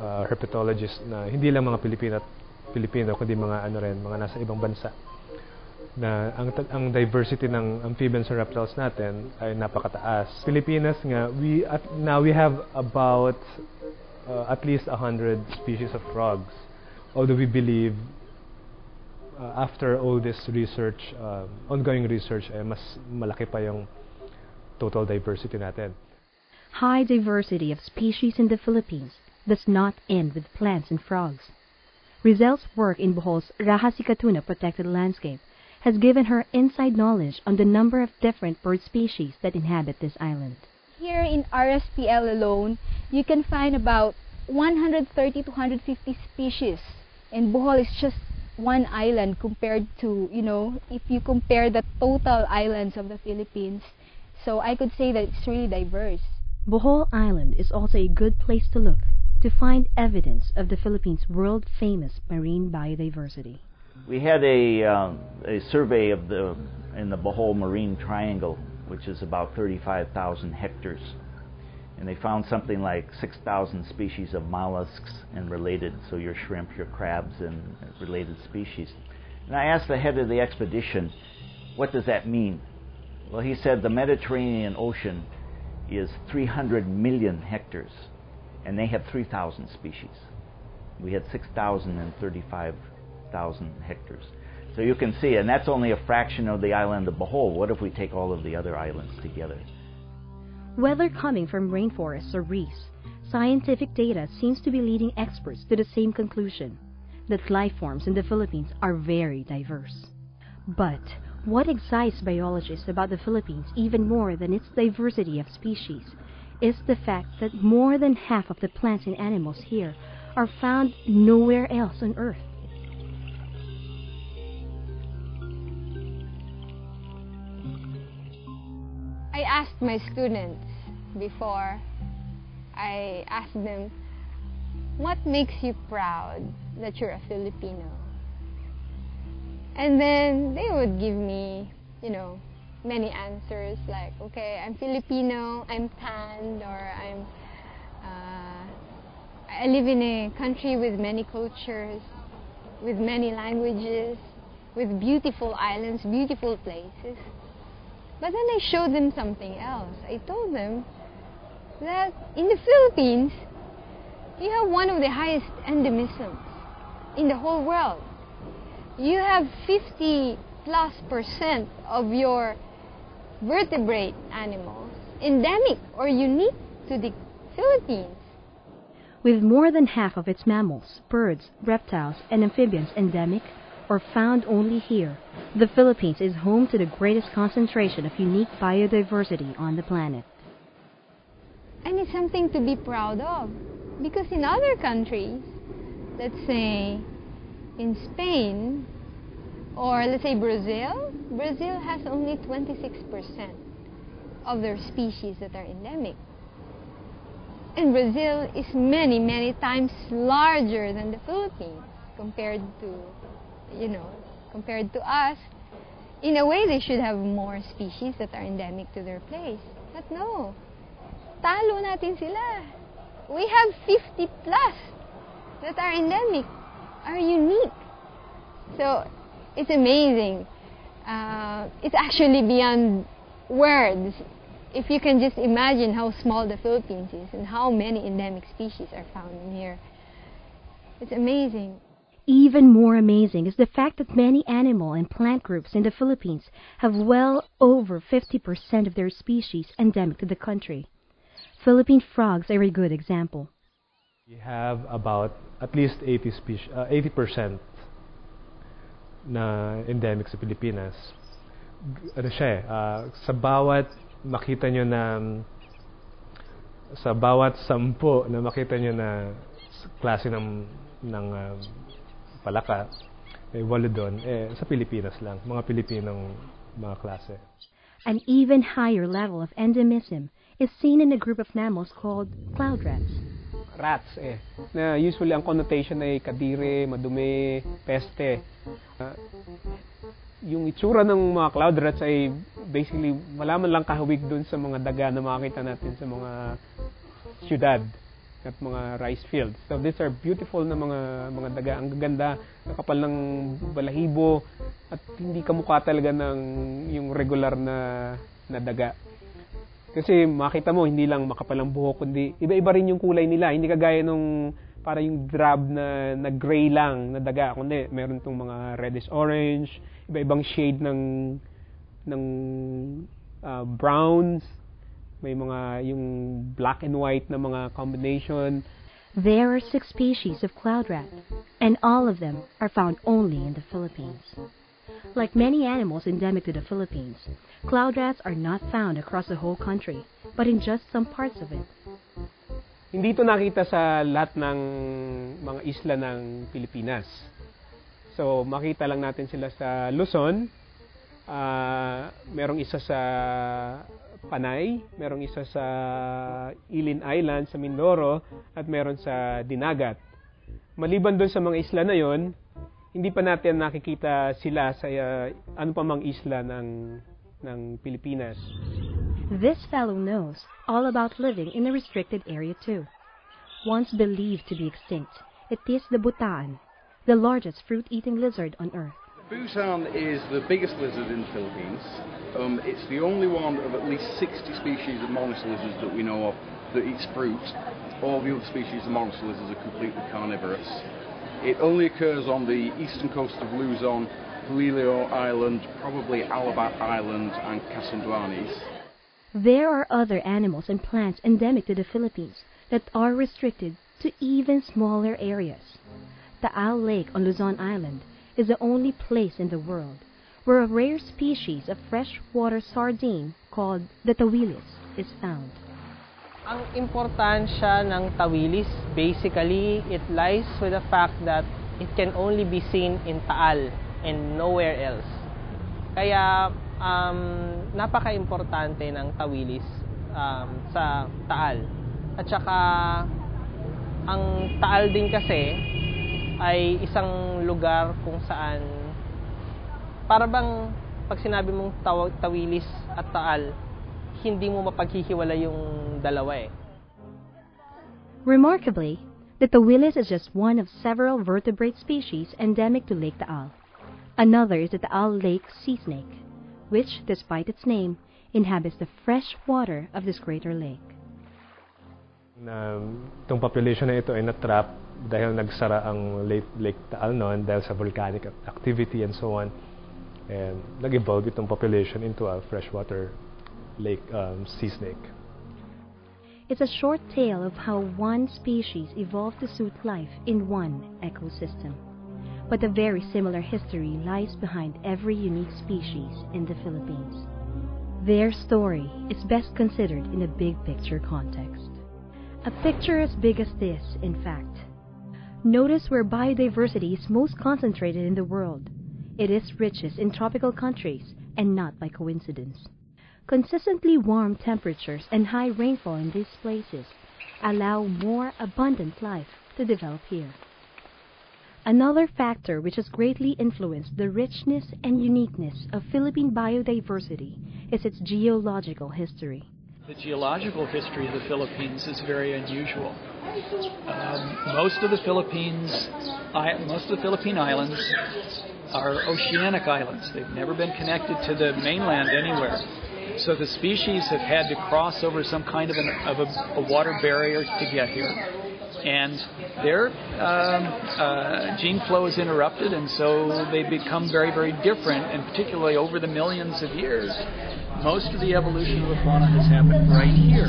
herpetologists na hindi lang mga Pilipino kundi mga mga nasa ibang bansa. Na ang diversity ng amphibians and reptiles natin ay napakataas. Pilipinas nga, we have about at least 100 species of frogs. Although we believe after all this research, ongoing research, ay mas malaki pa yung total diversity natin. High diversity of species in the Philippines does not end with plants and frogs. Rizal's work in Bohol's Raja Sikatuna protected landscape has given her inside knowledge on the number of different bird species that inhabit this island. Here in RSPL alone, you can find about 130 to 150 species, and Bohol is just one island compared to, if you compare the total islands of the Philippines. So I could say that it's really diverse. Bohol Island is also a good place to look to find evidence of the Philippines' world-famous marine biodiversity. We had a survey of in the Bohol Marine Triangle, which is about 35,000 hectares, and they found something like 6,000 species of mollusks and related, so your shrimp, your crabs, and related species. And I asked the head of the expedition, what does that mean? Well, he said the Mediterranean Ocean is 300 million hectares, and they have 3,000 species. We had 6,035,000 hectares. So you can see, and that's only a fraction of the island of Bohol. What if we take all of the other islands together? Whether coming from rainforests or reefs, scientific data seems to be leading experts to the same conclusion, that life forms in the Philippines are very diverse. But what excites biologists about the Philippines even more than its diversity of species is the fact that more than half of the plants and animals here are found nowhere else on Earth. I asked my students before, I asked them, what makes you proud that you're a Filipino? And then they would give me, many answers like, okay, I'm Filipino, I'm tanned, or I live in a country with many cultures, with many languages, with beautiful islands, beautiful places. But then I showed them something else. I told them that in the Philippines, you have one of the highest endemisms in the whole world. You have 50+% of your vertebrate animals endemic or unique to the Philippines. With more than half of its mammals, birds, reptiles, and amphibians endemic, or found only here, the Philippines is home to the greatest concentration of unique biodiversity on the planet. And it's something to be proud of, because in other countries, let's say in Spain, or let's say Brazil has only 26% of their species that are endemic. And Brazil is many, many times larger than the Philippines compared to compared to us. In a way, they should have more species that are endemic to their place. But no, talo natin sila. We have 50+ that are endemic, are unique. So it's amazing. It's actually beyond words. If you can just imagine how small the Philippines is and how many endemic species are found in here. It's amazing. Even more amazing is the fact that many animal and plant groups in the Philippines have well over 50% of their species endemic to the country. Philippine frogs are a good example. We have about at least 80% na endemic sa Pilipinas. Sa bawat makita nyo na, sa bawat 10 na makita nyo na klase ng palaka, walo doon, sa Pilipinas lang, mga Pilipinong mga klase. An even higher level of endemism is seen in a group of mammals called cloud rats. Na usually ang connotation ay kadire, madumi, peste. Yung itsura ng mga cloud rats ay basically malaman lang kahawig doon sa mga daga na makita natin sa mga syudad. at mga rice fields. So these are beautiful na mga daga. Ang gaganda, nakapal ng balahibo at hindi kamukha talaga ng yung regular na daga. Kasi makita mo, hindi lang makapal ang buhok, kundi iba-iba rin yung kulay nila. Hindi kagaya nung para yung drab na gray lang na daga. Kundi meron tong mga reddish-orange, iba-ibang shade ng browns, may mga yung black and white na mga combination. There are 6 species of cloud rat, and all of them are found only in the Philippines. Like many animals endemic to the Philippines, cloud rats are not found across the whole country, but in just some parts of it. Hindi ito nakita sa lahat ng mga isla ng Pilipinas. So makita lang natin sila sa Luzon, merong isa sa Panay, merong isa sa Ilin Island, sa Mindoro, at meron sa Dinagat. Maliban doon sa mga isla na yon, hindi pa natin nakikita sila sa ano pa mang isla ng Pilipinas. This fellow knows all about living in a restricted area too. Once believed to be extinct, it is the Butaan, the largest fruit-eating lizard on Earth. Butaan is the biggest lizard in the Philippines. It's the only one of at least 60 species of monist lizards that we know of that eats fruit. All the other species of monist lizards are completely carnivorous. It only occurs on the eastern coast of Luzon, Polillo Island, probably Alabat Island and Catanduanes. There are other animals and plants endemic to the Philippines that are restricted to even smaller areas. Taal Lake on Luzon Island is the only place in the world where a rare species of freshwater sardine called the Tawilis is found. Ang importansya ng Tawilis, basically, it lies with the fact that it can only be seen in Taal and nowhere else. Kaya napaka-importante ng Tawilis sa Taal. At saka, ang Taal din kasi ay isang lugar kung saan para bang pag sinabi mong Tawilis at Taal, hindi mo mapaghihiwala yung dalawa eh. Remarkably, the Tawilis is just one of several vertebrate species endemic to Lake Taal. Another is the Taal Lake sea snake, which, despite its name, inhabits the fresh water of this greater lake. Itong population na ito ay natrap dahil nagsara ang Lake Taal noon dahil sa volcanic activity and so on, and nag-evolve itong population into a freshwater lake sea snake. It's a short tale of how one species evolved to suit life in one ecosystem. But a very similar history lies behind every unique species in the Philippines. Their story is best considered in a big picture context. A picture as big as this, in fact. Notice where biodiversity is most concentrated in the world. It is richest in tropical countries, and not by coincidence. Consistently warm temperatures and high rainfall in these places allow more abundant life to develop here. Another factor which has greatly influenced the richness and uniqueness of Philippine biodiversity is its geological history. The geological history of the Philippines is very unusual. Most of the Philippine islands are oceanic islands. They've never been connected to the mainland anywhere. So the species have had to cross over some kind of a water barrier to get here. And their gene flow is interrupted, and so they become very, very different, and particularly over the millions of years. Most of the evolution of the fauna has happened right here.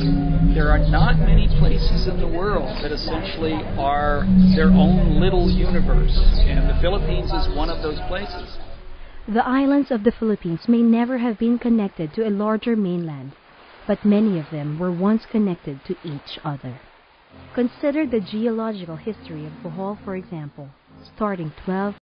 There are not many places in the world that essentially are their own little universe, and the Philippines is one of those places. The islands of the Philippines may never have been connected to a larger mainland, but many of them were once connected to each other. Consider the geological history of Bohol, for example, starting 12